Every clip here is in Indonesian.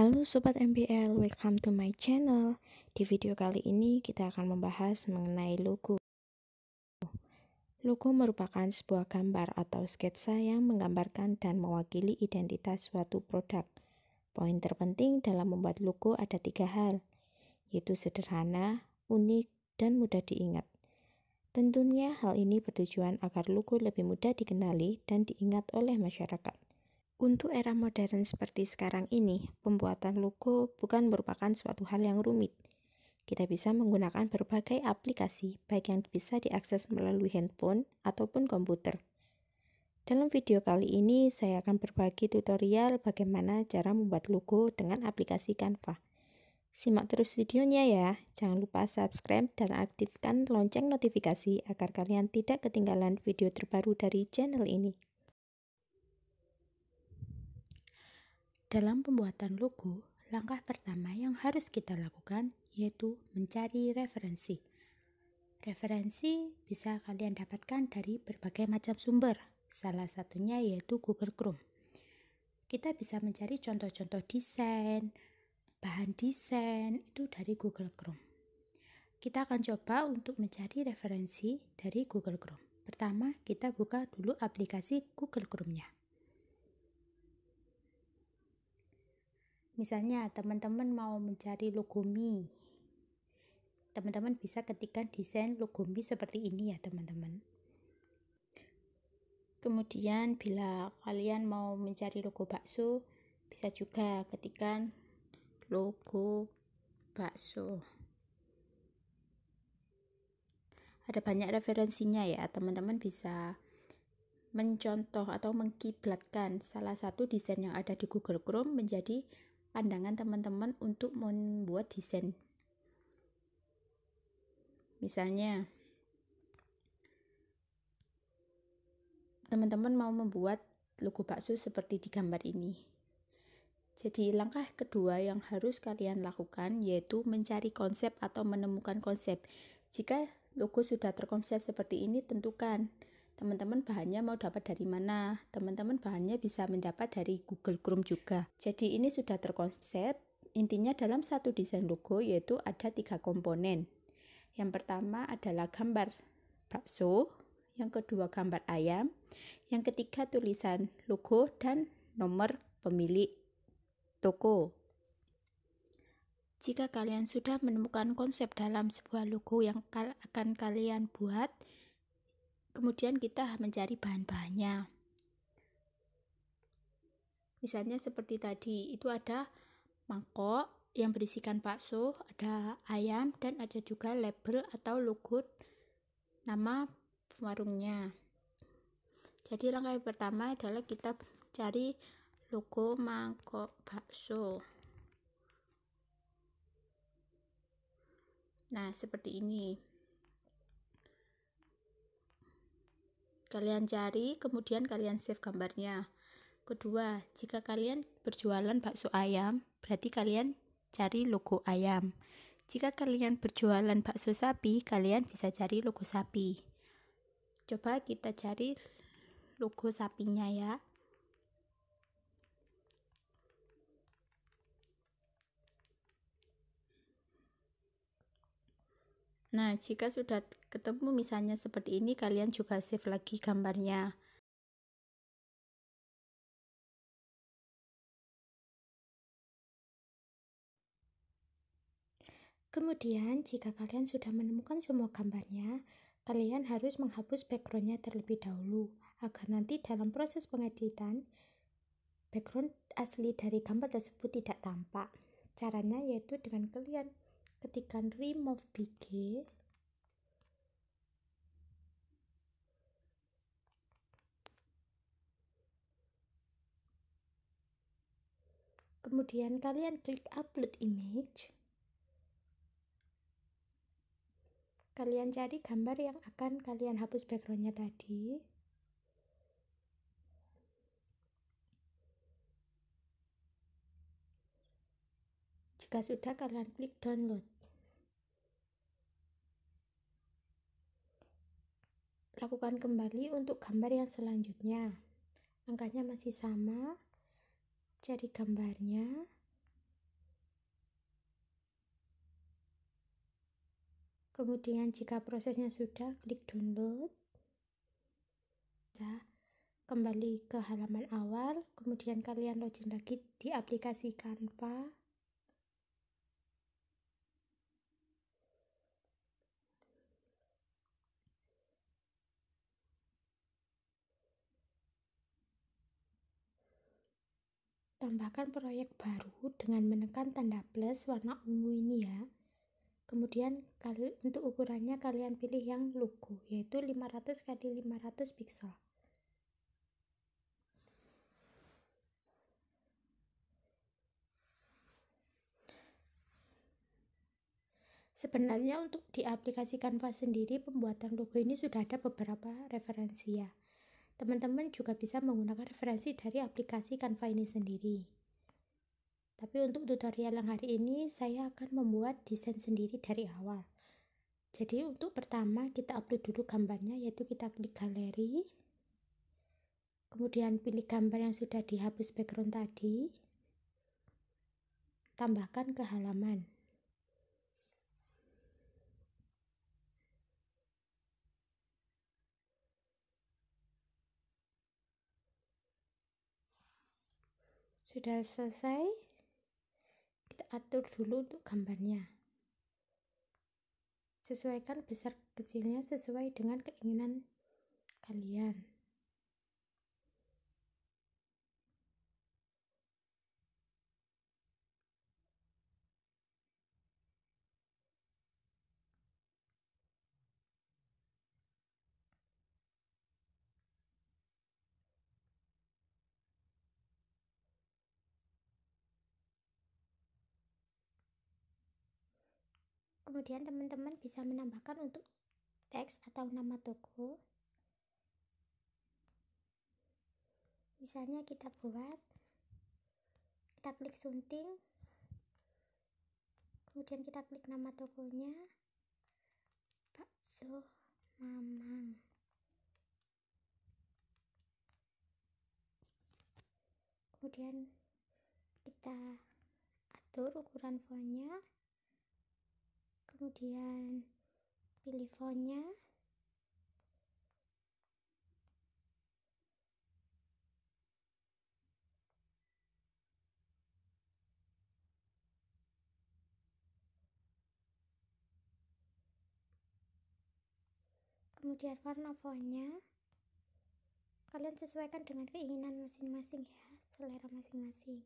Halo Sobat MBL, welcome to my channel. Di video kali ini kita akan membahas mengenai logo. Logo merupakan sebuah gambar atau sketsa yang menggambarkan dan mewakili identitas suatu produk. Poin terpenting dalam membuat logo ada 3 hal, yaitu sederhana, unik, dan mudah diingat. Tentunya hal ini bertujuan agar logo lebih mudah dikenali dan diingat oleh masyarakat. Untuk era modern seperti sekarang ini, pembuatan logo bukan merupakan suatu hal yang rumit. Kita bisa menggunakan berbagai aplikasi, baik yang bisa diakses melalui handphone ataupun komputer. Dalam video kali ini, saya akan berbagi tutorial bagaimana cara membuat logo dengan aplikasi Canva. Simak terus videonya ya, jangan lupa subscribe dan aktifkan lonceng notifikasi agar kalian tidak ketinggalan video terbaru dari channel ini. Dalam pembuatan logo, langkah pertama yang harus kita lakukan yaitu mencari referensi. Referensi bisa kalian dapatkan dari berbagai macam sumber, salah satunya yaitu Google Chrome. Kita bisa mencari contoh-contoh desain, bahan desain, itu dari Google Chrome. Kita akan coba untuk mencari referensi dari Google Chrome. Pertama, kita buka dulu aplikasi Google Chrome-nya. Misalnya teman-teman mau mencari logo mie, teman-teman bisa ketikkan desain logo mie seperti ini ya teman-teman. Kemudian bila kalian mau mencari logo bakso, bisa juga ketikkan logo bakso. Ada banyak referensinya ya teman-teman, bisa mencontoh atau mengkiblatkan salah satu desain yang ada di Google Chrome menjadi pandangan teman-teman untuk membuat desain. Misalnya teman-teman mau membuat logo bakso seperti di gambar ini. Jadi langkah kedua yang harus kalian lakukan yaitu mencari konsep atau menemukan konsep. Jika logo sudah terkonsep seperti ini, tentukan teman-teman bahannya mau dapat dari mana. Teman-teman bahannya bisa mendapat dari Google Chrome juga. Jadi ini sudah terkonsep. Intinya dalam satu desain logo yaitu ada 3 komponen. Yang pertama adalah gambar bakso, yang kedua gambar ayam, yang ketiga tulisan logo dan nomor pemilik toko. Jika kalian sudah menemukan konsep dalam sebuah logo yang akan kalian buat, kemudian kita mencari bahan-bahannya. Misalnya seperti tadi, itu ada mangkok yang berisikan bakso, ada ayam, dan ada juga label atau logo nama warungnya. Jadi langkah pertama adalah kita cari logo mangkok bakso. Nah, seperti ini. Kalian cari, kemudian kalian save gambarnya. Kedua, jika kalian berjualan bakso ayam, berarti kalian cari logo ayam. Jika kalian berjualan bakso sapi, kalian bisa cari logo sapi. Coba kita cari logo sapinya ya. Nah, jika sudah ketemu misalnya seperti ini, kalian juga save lagi gambarnya. Kemudian, jika kalian sudah menemukan semua gambarnya, kalian harus menghapus backgroundnya terlebih dahulu, agar nanti dalam proses pengeditan, background asli dari gambar tersebut tidak tampak. Caranya yaitu dengan kalian ketikkan remove bg, kemudian kalian klik upload image. Kalian cari gambar yang akan kalian hapus backgroundnya tadi. Jika sudah, kalian klik download. Lakukan kembali untuk gambar yang selanjutnya. Langkahnya masih sama, cari gambarnya, Kemudian jika prosesnya sudah, klik download. Kembali ke halaman awal, kemudian kalian login lagi di aplikasi Canva. Tambahkan proyek baru dengan menekan tanda plus warna ungu ini ya. Kemudian untuk ukurannya kalian pilih yang logo, yaitu 500x500 pixel. Sebenarnya untuk di aplikasi Canva sendiri pembuatan logo ini sudah ada beberapa referensi ya. Teman-teman juga bisa menggunakan referensi dari aplikasi Canva ini sendiri. Tapi untuk tutorial yang hari ini, saya akan membuat desain sendiri dari awal. Jadi untuk pertama, kita upload dulu gambarnya, yaitu kita klik galeri. Kemudian pilih gambar yang sudah dihapus background tadi. Tambahkan ke halaman. Sudah selesai, kita atur dulu untuk gambarnya. Sesuaikan besar kecilnya sesuai dengan keinginan kalian. Kemudian teman-teman bisa menambahkan untuk teks atau nama toko. Misalnya kita buat, kita klik sunting, kemudian kita klik nama tokonya, bakso Mamang. Kemudian kita atur ukuran fontnya. Kemudian pilih fontnya, kemudian warna fontnya. Kalian sesuaikan dengan keinginan masing-masing ya, selera masing-masing.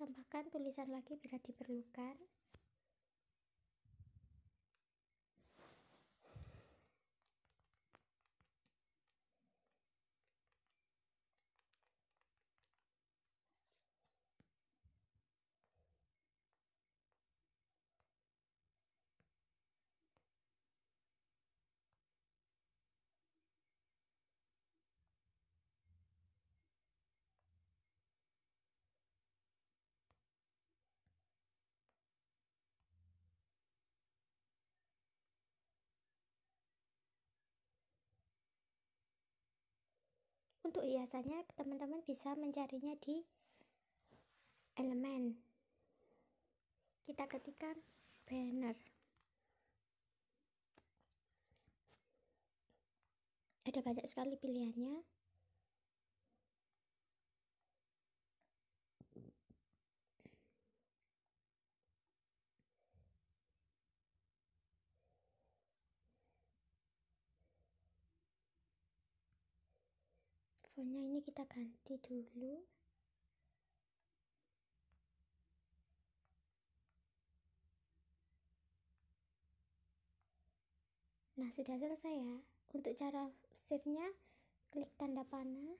Tambahkan tulisan lagi bila diperlukan. Untuk hiasannya, teman-teman bisa mencarinya di elemen. Kita ketikkan banner. Ada banyak sekali pilihannya. Fontnya ini kita ganti dulu. Nah, sudah selesai ya. Untuk cara save-nya, klik tanda panah,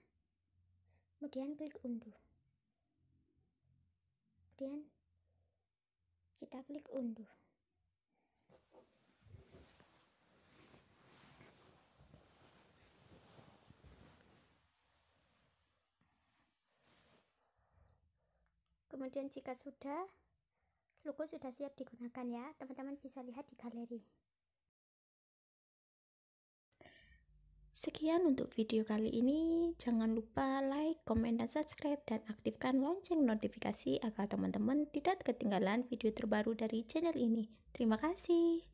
kemudian klik unduh. Kemudian kita klik unduh. Kemudian jika sudah, logo sudah siap digunakan ya. Teman-teman bisa lihat di galeri. Sekian untuk video kali ini. Jangan lupa like, komen, dan subscribe, dan aktifkan lonceng notifikasi agar teman-teman tidak ketinggalan video terbaru dari channel ini. Terima kasih.